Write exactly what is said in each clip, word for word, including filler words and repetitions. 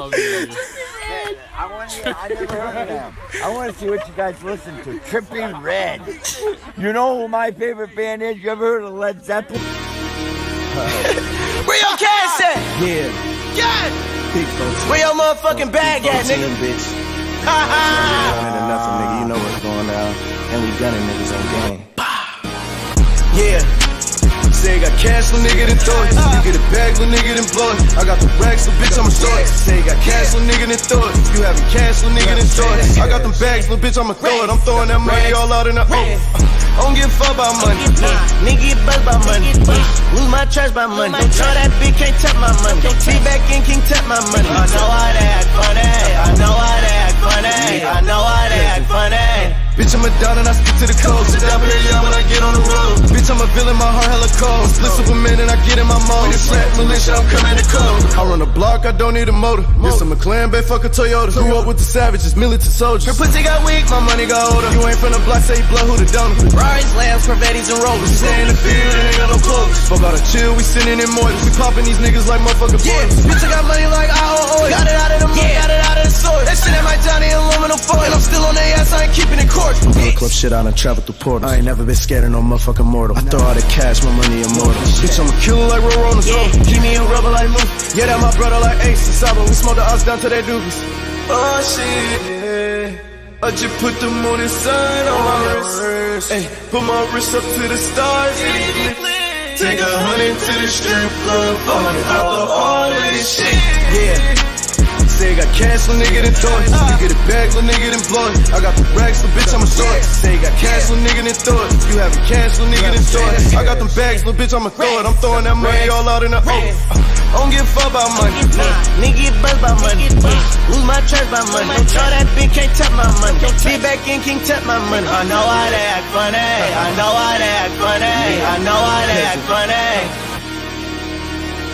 Oh, yeah, I want to. I never heard of them. I want to see what you guys listen to. Trippie Redd. You know who my favorite band is? You ever heard of Led Zeppelin? Uh, Where your cash at? Yeah. Yeah. Big folks. Where your motherfucking bag at, nigga? Bitch. Ha ha. Ain't nothing, nigga. You know what's going on. And we gunning niggas on game. Yeah. Say I got cash, little nigga, then throw it. You get a bag, little nigga, then blow it. I got the racks, little bitch, I'ma throw it. Say I got cash, little nigga, then throw it. You having cash, little nigga, then throw it. I got them bags, little bitch, I'ma throw it. I'm throwing that money all out in the open. I don't give a fuck about money. Nigga get buzzed by money. Lose my trust by money. Don't tell that bitch can't tap my money. Be back in, can't tap my money. I know how to act funny. I know how to act funny. I know how to act funny. Bitch, I'm a down and I stick to the code. Sit down, baby, I'm when I get on the road. Bitch, I'm a villain, my heart hella cold. Split Superman and I get in my mode. Slap militia, I'm coming to code. I run a block, I don't need a motor. Yes, I'm a clan, babe, fuck a Toyota. Grew up with the savages, militant soldiers. Your pussy got weak, my money got older. You ain't from the block, say you blood, who the donor? Ferraris, Lambs, Corvettes, and Rovers. Stay in the field, ain't got no clothes. Fuck out of chill, we sitting in mortars. We popping these niggas like motherfucking boys. Yeah, bitch, I got money like I owe oil. Got it out of the money, got it out of the source. That shit at my Johnny aluminum foil. And I'm still on their ass, I ain't keeping it court. I'm gonna club shit out and travel through portals. I ain't never been scared of no motherfucking mortal. I throw all the cash, my money immortal. Bitch, I'm a killer like Roro on the yeah. Throat. Keep me in rubber like Luke. Yeah, that my brother like Ace and Saba. We smoke the odds down to their doobies. Oh shit, yeah. I just put the moon and sun on my wrist. Ay, put my wrist up to the stars. Take a hundred to the strip club. I'm after all this shit. Yeah. Say I got cash, little nigga, then throw it. You get a bag, little nigga, then blow it. I got the racks, little bitch, I'ma throw it. Say you got cash, little nigga, then throw it. You having cash, little nigga, then throw it. I got them bags, little bitch, I'ma throw it. I'm throwing that money all out in the open. I don't give a fuck about money. Nigga get buzzed by money. Lose my trust by money. Don't tell that bitch can't tap my money. Be back in, can't tap my money. I know how to act funny. I know how to act funny. I know how to act funny.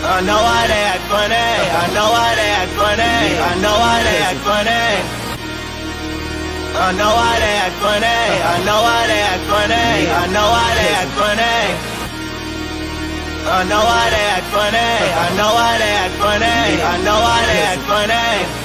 I know how to act funny. I know how to act funny. I know how to act funny. I know how to act funny. I know how to act funny. I know how to act funny. I know how to act funny. I know how to act funny. I know how to act funny.